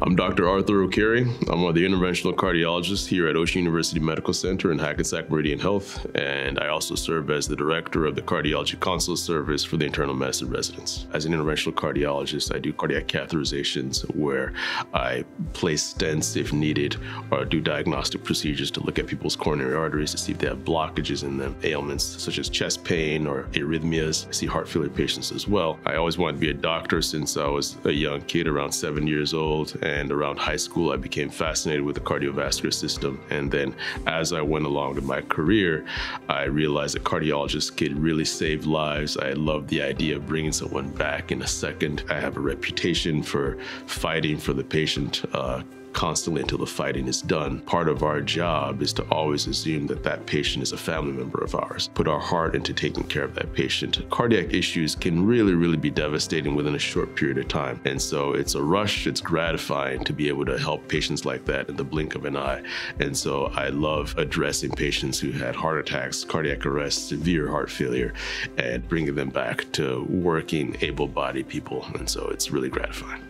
I'm Dr. Arthur Okere. I'm the interventional cardiologist here at Ocean University Medical Center in Hackensack Meridian Health, and I also serve as the director of the Cardiology Consult Service for the Internal Medicine Residents. As an interventional cardiologist, I do cardiac catheterizations where I place stents if needed, or do diagnostic procedures to look at people's coronary arteries to see if they have blockages in them, ailments such as chest pain or arrhythmias. I see heart failure patients as well. I always wanted to be a doctor since I was a young kid, around 7 years old. And around high school, I became fascinated with the cardiovascular system. And then as I went along in my career, I realized that cardiologists could really save lives. I love the idea of bringing someone back in a second. I have a reputation for fighting for the patient constantly until the fighting is done. Part of our job is to always assume that that patient is a family member of ours, put our heart into taking care of that patient. Cardiac issues can really be devastating within a short period of time. And so it's a rush, it's gratifying to be able to help patients like that in the blink of an eye. And so I love addressing patients who had heart attacks, cardiac arrest, severe heart failure, and bringing them back to working, able-bodied people. And so it's really gratifying.